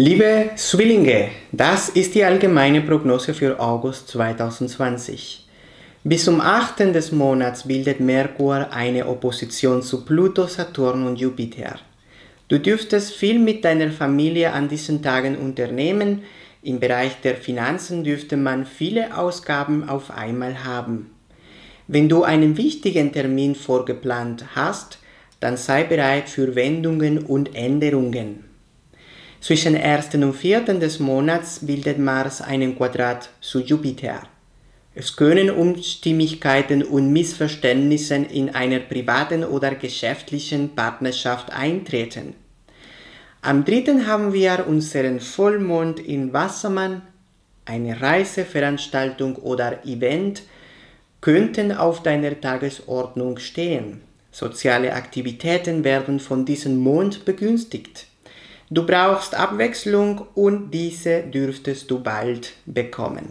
Liebe Zwillinge, das ist die allgemeine Prognose für August 2020. Bis zum 8. des Monats bildet Merkur eine Opposition zu Pluto, Saturn und Jupiter. Du dürftest viel mit deiner Familie an diesen Tagen unternehmen. Im Bereich der Finanzen dürfte man viele Ausgaben auf einmal haben. Wenn du einen wichtigen Termin vorgeplant hast, dann sei bereit für Wendungen und Änderungen. Zwischen 1. und 4. des Monats bildet Mars einen Quadrat zu Jupiter. Es können Unstimmigkeiten und Missverständnisse in einer privaten oder geschäftlichen Partnerschaft eintreten. Am 3. haben wir unseren Vollmond in Wassermann. Eine Reiseveranstaltung oder Event könnten auf deiner Tagesordnung stehen. Soziale Aktivitäten werden von diesem Mond begünstigt. Du brauchst Abwechslung und diese dürftest du bald bekommen.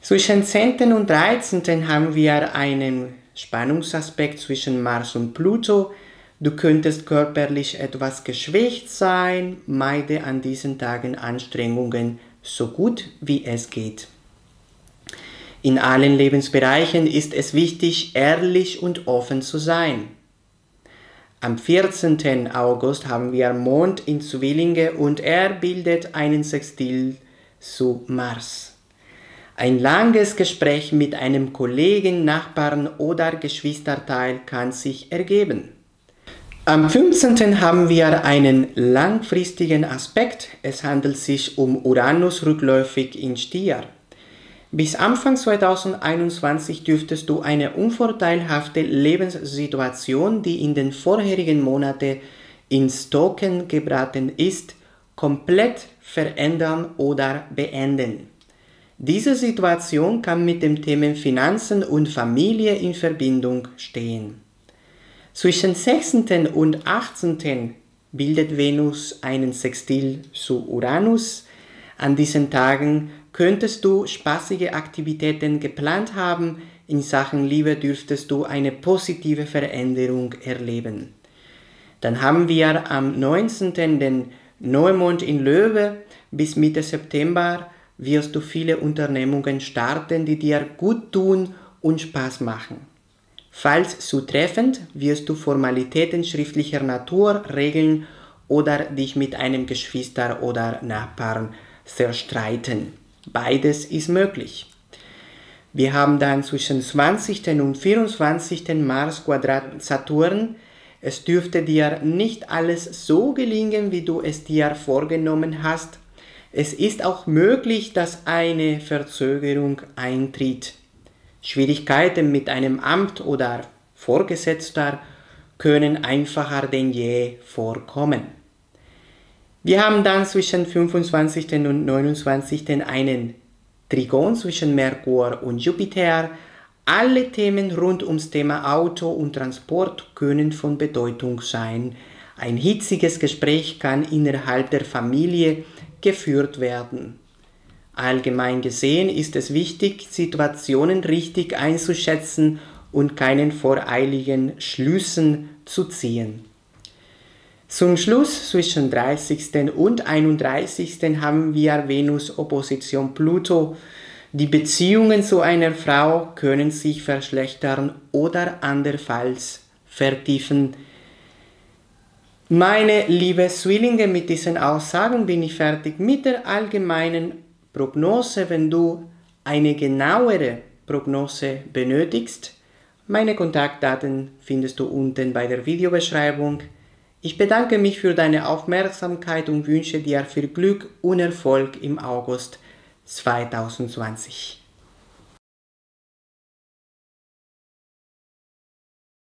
Zwischen 10. und 13. haben wir einen Spannungsaspekt zwischen Mars und Pluto. Du könntest körperlich etwas geschwächt sein, meide an diesen Tagen Anstrengungen so gut wie es geht. In allen Lebensbereichen ist es wichtig, ehrlich und offen zu sein. Am 14. August haben wir Mond in Zwillinge und er bildet einen Sextil zu Mars. Ein langes Gespräch mit einem Kollegen, Nachbarn oder Geschwisterteil kann sich ergeben. Am 15. haben wir einen langfristigen Aspekt. Es handelt sich um Uranus rückläufig in Stier. Bis Anfang 2021 dürftest du eine unvorteilhafte Lebenssituation, die in den vorherigen Monaten ins Stocken geraten ist, komplett verändern oder beenden. Diese Situation kann mit den Themen Finanzen und Familie in Verbindung stehen. Zwischen 16. und 18. bildet Venus einen Sextil zu Uranus. An diesen Tagen könntest du spaßige Aktivitäten geplant haben. In Sachen Liebe dürftest du eine positive Veränderung erleben. Dann haben wir am 19. den Neumond in Löwe. Bis Mitte September wirst du viele Unternehmungen starten, die dir gut tun und Spaß machen. Falls zutreffend, wirst du Formalitäten schriftlicher Natur regeln oder dich mit einem Geschwister oder Nachbarn zerstreiten. Beides ist möglich. Wir haben dann zwischen 20. und 24. Mars Quadrat Saturn. Es dürfte dir nicht alles so gelingen, wie du es dir vorgenommen hast. Es ist auch möglich, dass eine Verzögerung eintritt. Schwierigkeiten mit einem Amt oder Vorgesetzter können einfacher denn je vorkommen. Wir haben dann zwischen 25. und 29. einen Trigon zwischen Merkur und Jupiter. Alle Themen rund ums Thema Auto und Transport können von Bedeutung sein. Ein hitziges Gespräch kann innerhalb der Familie geführt werden. Allgemein gesehen ist es wichtig, Situationen richtig einzuschätzen und keinen voreiligen Schlüssen zu ziehen. Zum Schluss zwischen 30. und 31. haben wir Venus Opposition Pluto. Die Beziehungen zu einer Frau können sich verschlechtern oder anderenfalls vertiefen. Meine lieben Zwillinge, mit diesen Aussagen bin ich fertig mit der allgemeinen Prognose. Wenn du eine genauere Prognose benötigst, meine Kontaktdaten findest du unten bei der Videobeschreibung. Ich bedanke mich für deine Aufmerksamkeit und wünsche dir viel Glück und Erfolg im August 2020.